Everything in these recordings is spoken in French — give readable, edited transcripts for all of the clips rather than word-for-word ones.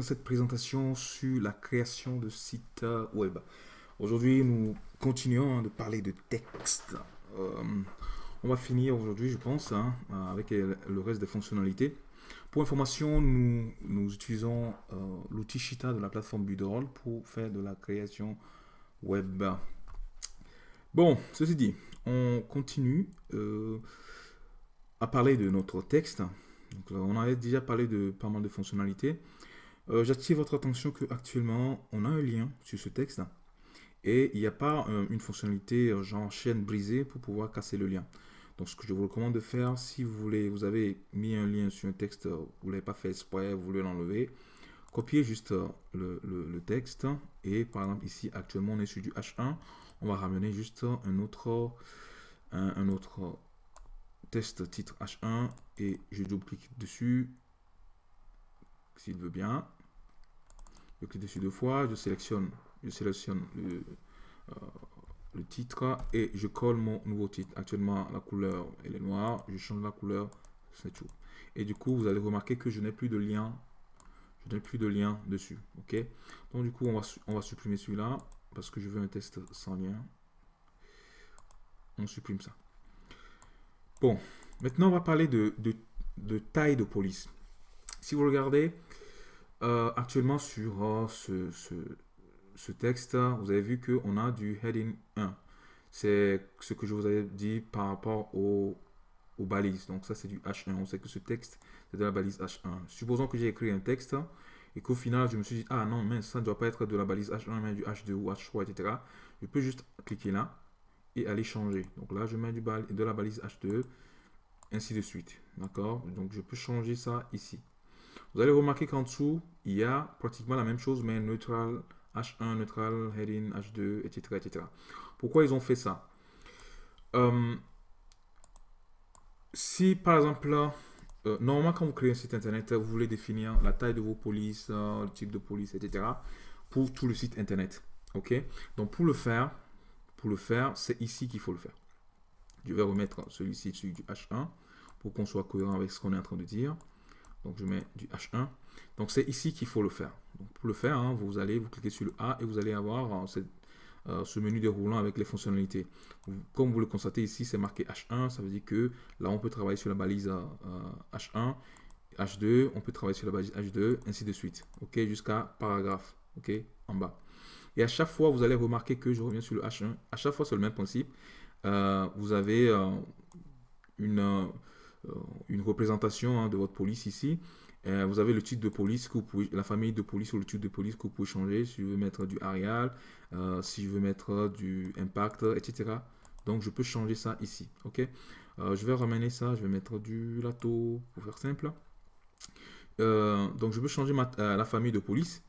Dans cette présentation sur la création de sites web. Aujourd'hui, nous continuons de parler de texte. On va finir aujourd'hui, je pense, avec le reste des fonctionnalités. Pour information, nous utilisons l'outil cheetah de la plateforme Builderall pour faire de la création web. Bon, ceci dit, on continue à parler de notre texte. Donc, on avait déjà parlé de pas mal de fonctionnalités. J'attire votre attention qu'actuellement, on a un lien sur ce texte et il n'y a pas une fonctionnalité genre chaîne brisée pour pouvoir casser le lien. Donc, ce que je vous recommande de faire, si vous voulez, vous avez mis un lien sur un texte, vous ne l'avez pas fait exprès, vous voulez l'enlever, copiez juste le texte et par exemple ici, actuellement, on est sur du H1, on va ramener juste un autre texte titre H1 et je double-clique dessus s'il veut bien. Je clique dessus deux fois, je sélectionne le titre et je colle mon nouveau titre. Actuellement, la couleur elle est noire, je change la couleur, c'est tout. Et du coup, vous allez remarquer que je n'ai plus de lien, dessus. Ok, donc du coup, on va supprimer celui-là parce que je veux un texte sans lien. On supprime ça. Bon, maintenant on va parler de taille de police. Si vous regardez actuellement sur ce texte, vous avez vu qu'on a du heading 1. C'est ce que je vous avais dit par rapport aux balises. Donc ça, c'est du H1. On sait que ce texte, c'est de la balise H1. Supposons que j'ai écrit un texte et qu'au final, je me suis dit, ah non, mais ça ne doit pas être de la balise H1, mais du H2 ou H3, etc. Je peux juste cliquer là et aller changer. Donc là, je mets de la balise H2, ainsi de suite. D'accord? Donc je peux changer ça ici. Vous allez remarquer qu'en dessous, il y a pratiquement la même chose, mais neutral, H1, neutral, heading, H2, etc. etc. Pourquoi ils ont fait ça? Si, par exemple, normalement, quand vous créez un site Internet, vous voulez définir la taille de vos polices, le type de police, etc. pour tout le site Internet. OK? Donc, pour le faire, c'est ici qu'il faut le faire. Je vais remettre celui-ci dessus du H1 pour qu'on soit cohérent avec ce qu'on est en train de dire. Donc, je mets du H1. Donc, c'est ici qu'il faut le faire. Donc, pour le faire, vous cliquez sur le A et vous allez avoir ce menu déroulant avec les fonctionnalités. Comme vous le constatez ici, c'est marqué H1. Ça veut dire que là, on peut travailler sur la balise H1, H2. On peut travailler sur la balise H2, ainsi de suite. OK, jusqu'à paragraphe. OK, en bas. Et à chaque fois, vous allez remarquer que je reviens sur le H1. À chaque fois, c'est le même principe. Vous avez une représentation de votre police ici. Vous avez le type de police que vous pouvez, la famille de police ou le type de police que vous pouvez changer. Si je veux mettre du Arial, si je veux mettre du Impact, etc. Donc je peux changer ça ici. Ok. Je vais ramener ça. Je vais mettre du Lato pour faire simple. Donc je peux changer la famille de police.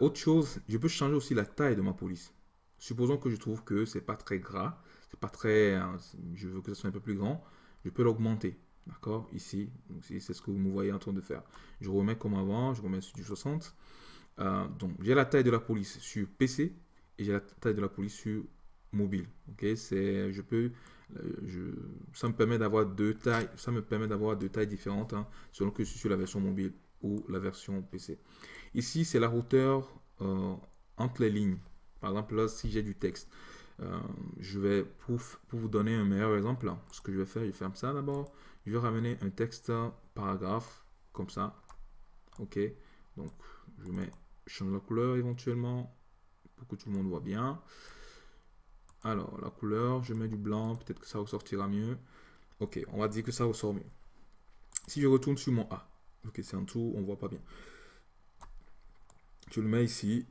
Autre chose, je peux changer aussi la taille de ma police. Supposons que je trouve que c'est pas très gras, c'est pas très, je veux que ça soit un peu plus grand. Je peux l'augmenter, d'accord, ici. C'est ce que vous me voyez en train de faire. Je remets comme avant, je remets sur du 60. Donc, j'ai la taille de la police sur PC et j'ai la taille de la police sur mobile. Ok, ça me permet d'avoir deux tailles, différentes hein, selon que je suis sur la version mobile ou la version PC. Ici, c'est la hauteur entre les lignes. Par exemple, là, si j'ai du texte. Je vais, pour vous donner un meilleur exemple, là, ce que je vais faire, je ferme ça d'abord. Je vais ramener un texte paragraphe comme ça. OK. Donc, je mets change la couleur éventuellement pour que tout le monde voit bien. Alors, la couleur, je mets du blanc. Peut-être que ça ressortira mieux. OK. On va dire que ça ressort mieux. Si je retourne sur mon A. OK, c'est en dessous. On ne voit pas bien. Je le mets ici.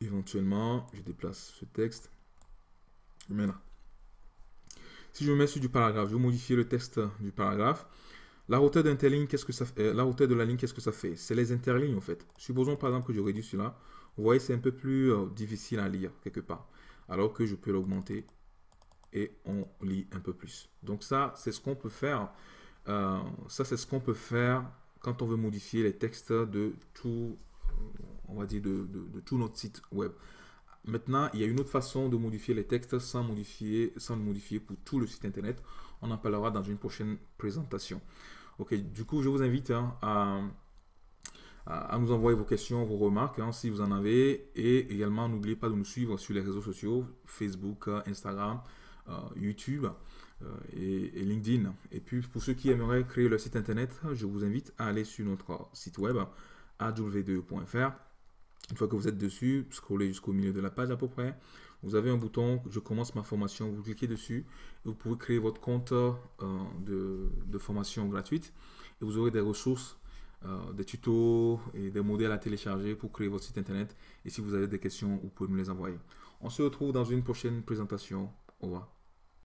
Éventuellement, je déplace ce texte. Je mets là. Si je me mets sur du paragraphe, je vais modifier le texte du paragraphe. La hauteur d'interligne, qu'est-ce que ça fait? La hauteur de la ligne, qu'est-ce que ça fait? C'est les interlignes en fait. Supposons par exemple que je réduis celui-là. Vous voyez, c'est un peu plus difficile à lire quelque part. Alors que je peux l'augmenter et on lit un peu plus. Donc ça, c'est ce qu'on peut faire. Quand on veut modifier les textes de tout, on va dire de tout notre site web. Maintenant, il y a une autre façon de modifier les textes sans le modifier pour tout le site internet. On en parlera dans une prochaine présentation. Ok, du coup, je vous invite à nous envoyer vos questions, vos remarques, hein, si vous en avez. Et également, n'oubliez pas de nous suivre sur les réseaux sociaux, Facebook, Instagram, YouTube et LinkedIn. Et puis, pour ceux qui aimeraient créer leur site internet, je vous invite à aller sur notre site web, awde.fr. Une fois que vous êtes dessus, scrollez jusqu'au milieu de la page à peu près. Vous avez un bouton « Je commence ma formation », vous cliquez dessus. Et vous pouvez créer votre compte de formation gratuite. Et vous aurez des ressources, des tutos et des modèles à télécharger pour créer votre site internet. Et si vous avez des questions, vous pouvez me les envoyer. On se retrouve dans une prochaine présentation. Au revoir.